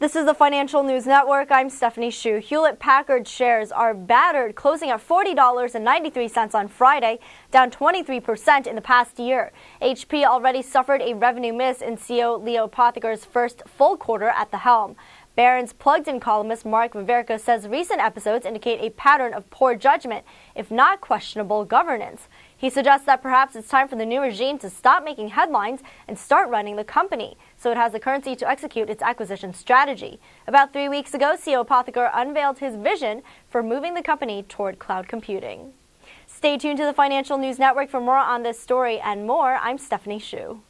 This is the Financial News Network. I'm Stephanie Hsu. Hewlett-Packard shares are battered, closing at $40.93 on Friday, down 23% in the past year. HP already suffered a revenue miss in CEO Leo Apotheker's first full quarter at the helm. Barron's plugged-in columnist Mark Veverka says recent episodes indicate a pattern of poor judgment, if not questionable governance. He suggests that perhaps it's time for the new regime to stop making headlines and start running the company, so it has the currency to execute its acquisition strategy. About 3 weeks ago, CEO Apotheker unveiled his vision for moving the company toward cloud computing. Stay tuned to the Financial News Network for more on this story and more. I'm Stephanie Hsu.